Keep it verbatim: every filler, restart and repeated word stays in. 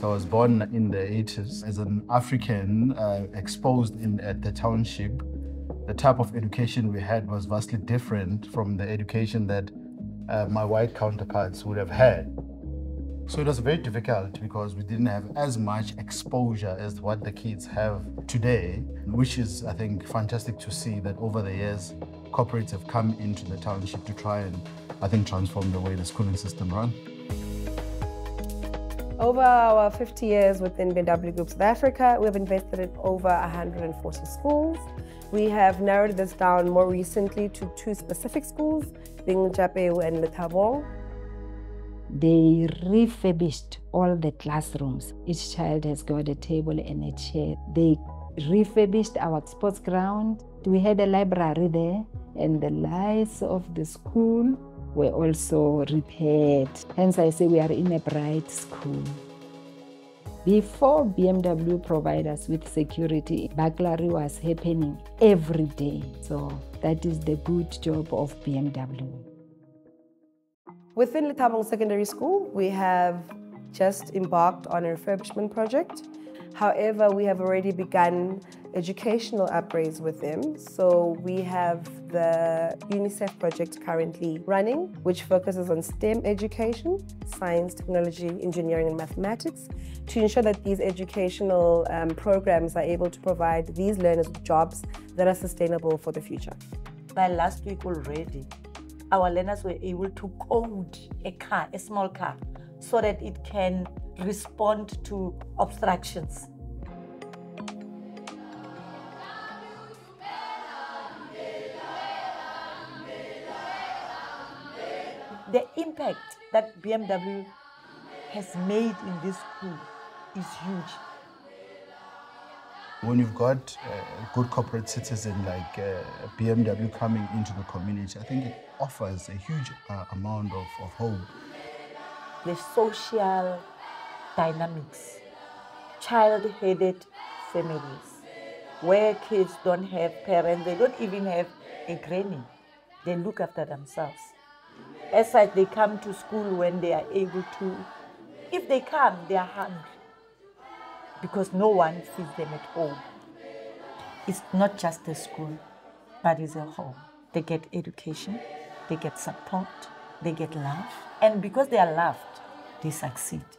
So I was born in the eighties as an African uh, exposed in at the township. The type of education we had was vastly different from the education that uh, my white counterparts would have had. So it was very difficult because we didn't have as much exposure as what the kids have today, which is, I think, fantastic to see that over the years, corporates have come into the township to try and, I think, transform the way the schooling system runs. Over our fifty years within B M W Group South Africa, we have invested in over one hundred forty schools. We have narrowed this down more recently to two specific schools, Bingelapeo and Mthabo. They refurbished all the classrooms. Each child has got a table and a chair. They refurbished our sports ground. We had a library there, and the lights of the school were also repaired. Hence, I say we are in a bright school. Before B M W provided us with security, burglary was happening every day. So that is the good job of B M W. Within Letabong Secondary School, we have just embarked on a refurbishment project. However, we have already begun educational upgrades with them. So we have the UNICEF project currently running, which focuses on STEM education, science, technology, engineering, and mathematics, to ensure that these educational um, programs are able to provide these learners with jobs that are sustainable for the future. By last week already, our learners were able to code a car, a small car, so that it can respond to obstructions. The impact that B M W has made in this school is huge. When you've got a good corporate citizen like uh, B M W coming into the community, I think it offers a huge uh, amount of, of hope. The social dynamics, child-headed families, where kids don't have parents, they don't even have a granny. They look after themselves. As such, they come to school when they are able to. If they come, they are hungry, because no one feeds them at home. It's not just a school, but it's a home. They get education, they get support, they get love, and because they are loved, they succeed.